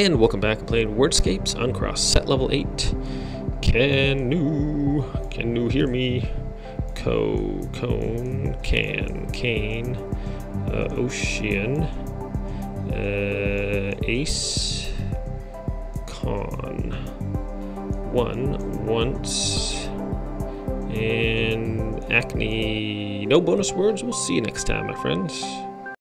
And welcome back. I'm playing WORDSCAPES Uncrossed, set level 8. Can you hear me? Cane, ocean, ace, con, one, once, and acne. No bonus words. We'll see you next time, my friends.